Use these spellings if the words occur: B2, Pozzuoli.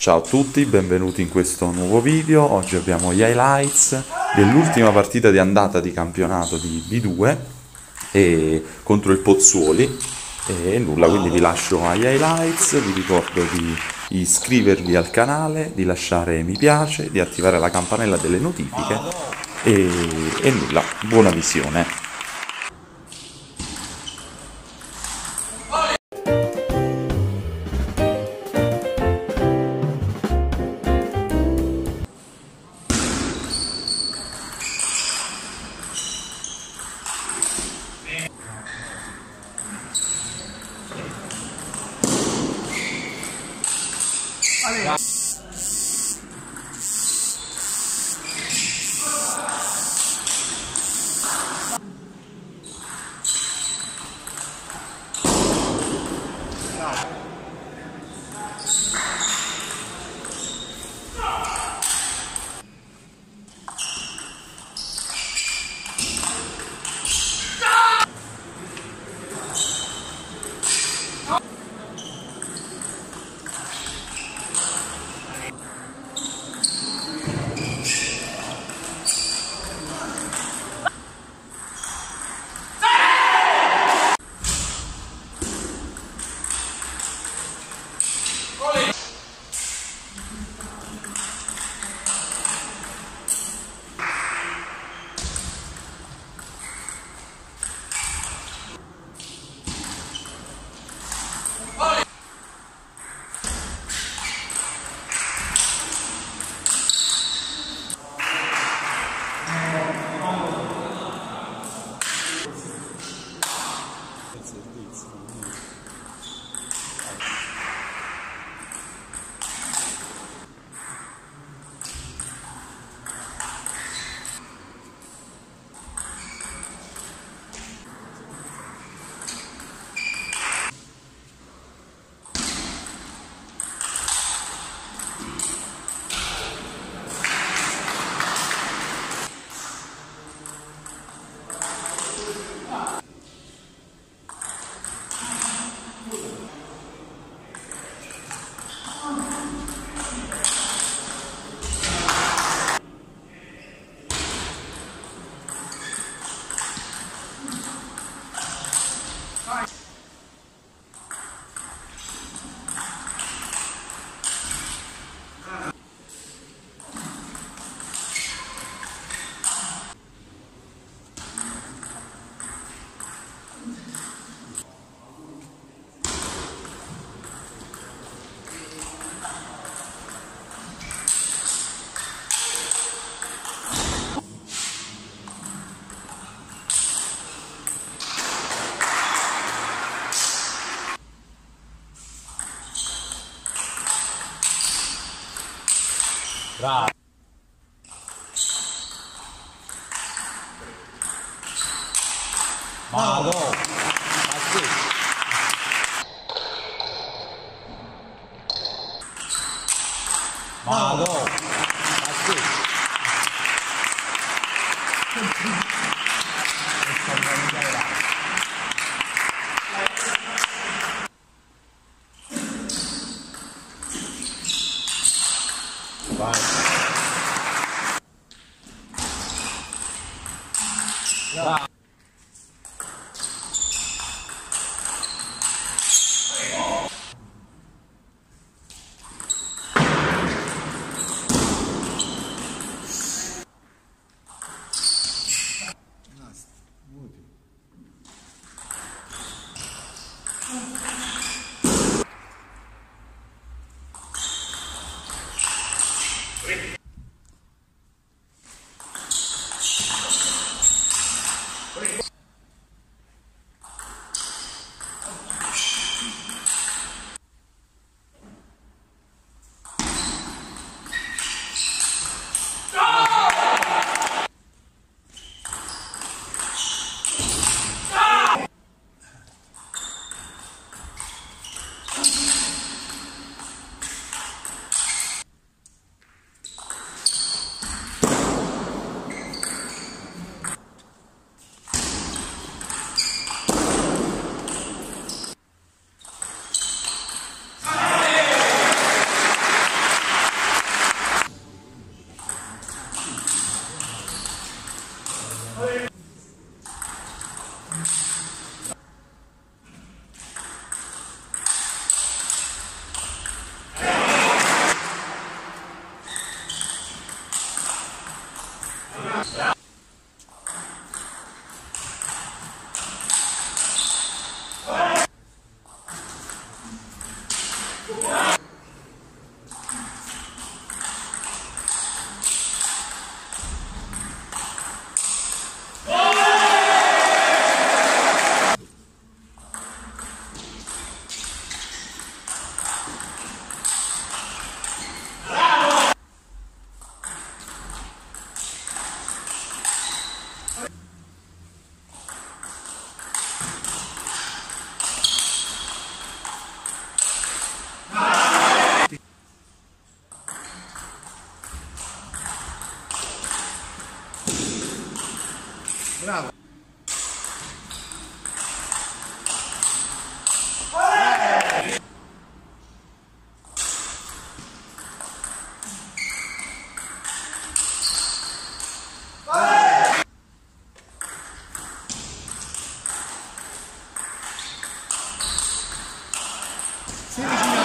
Ciao a tutti, benvenuti in questo nuovo video. Oggi abbiamo gli highlights dell'ultima partita di andata di campionato di B2 contro il Pozzuoli e nulla, quindi vi lascio agli highlights. Vi ricordo di iscrivervi al canale, di lasciare mi piace, di attivare la campanella delle notifiche e nulla, buona visione. Bravo. Ma no. Ma no. Bravo. Sì.